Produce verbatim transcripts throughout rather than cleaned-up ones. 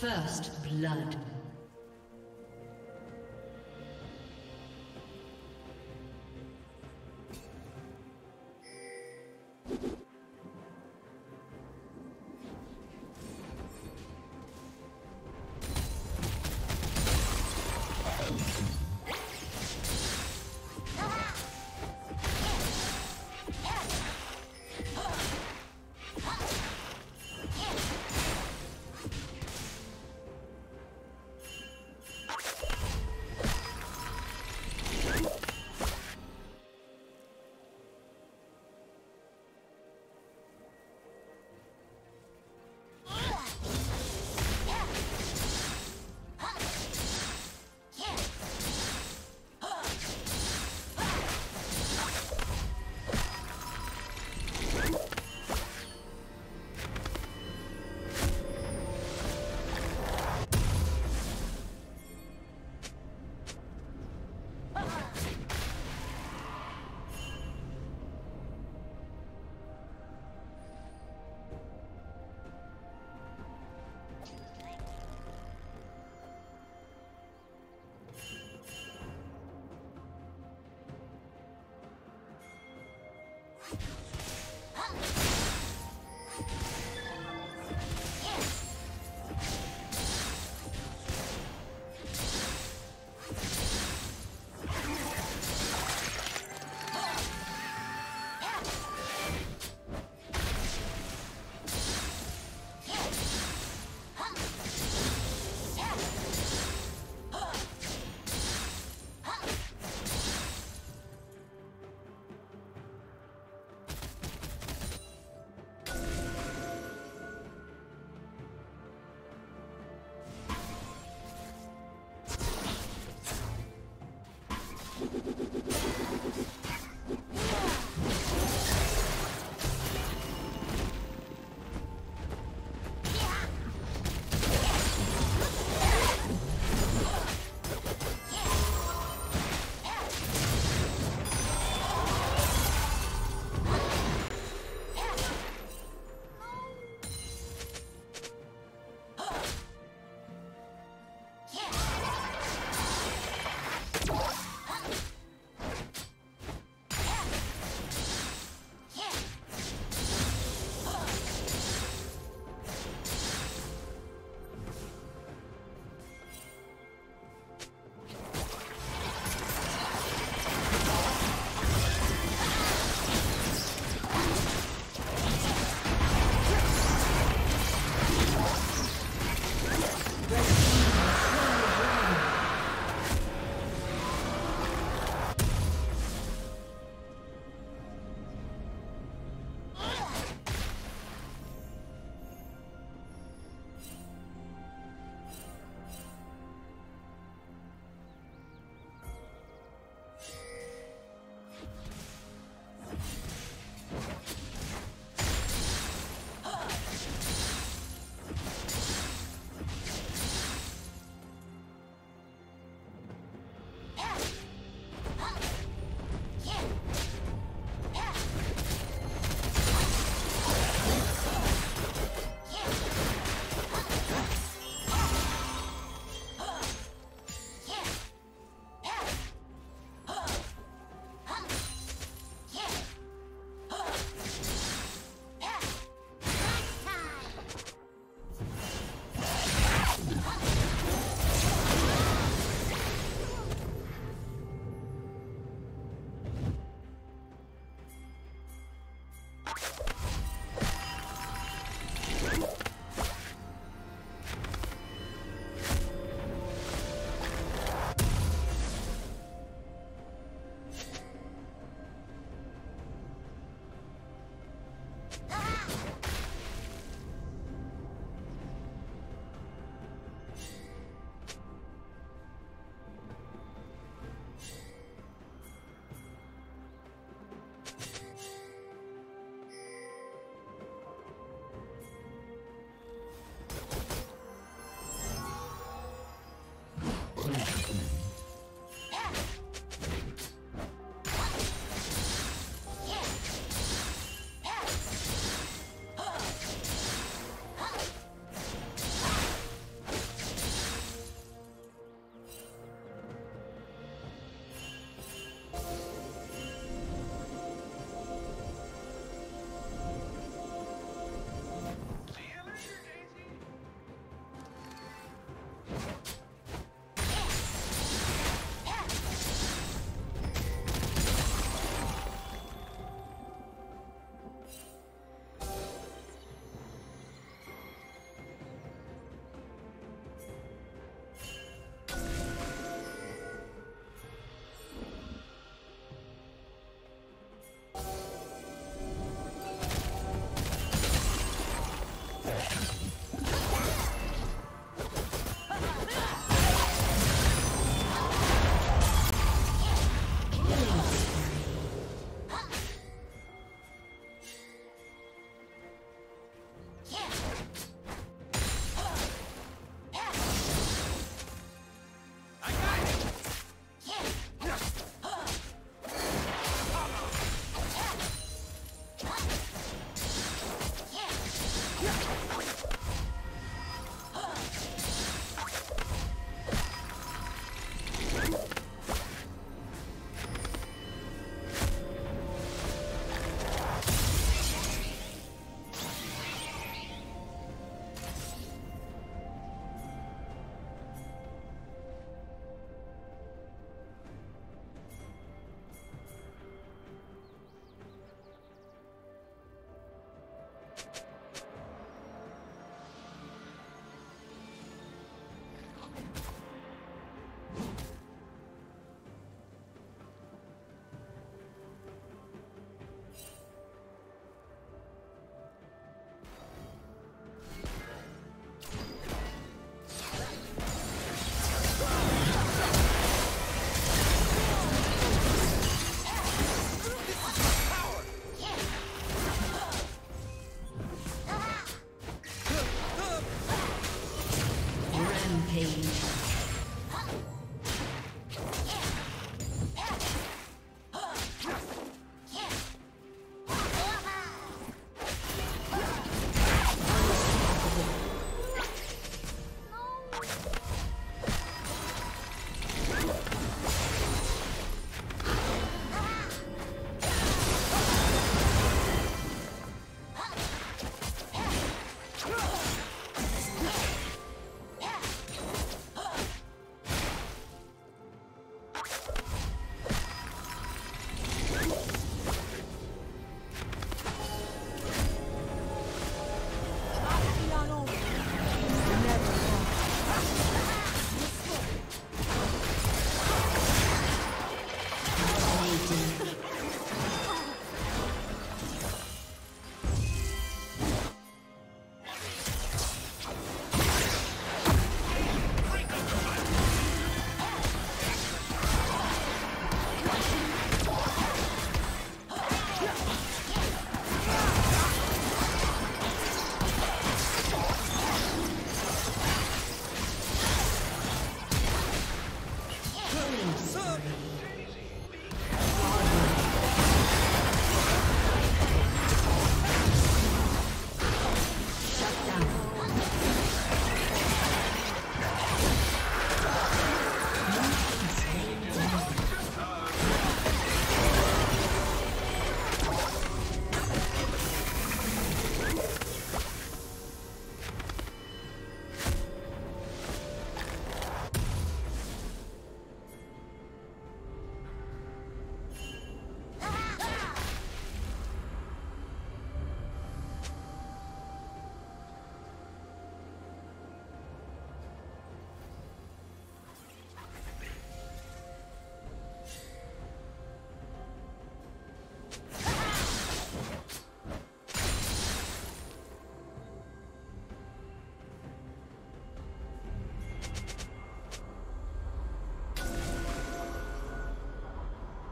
First blood.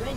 Red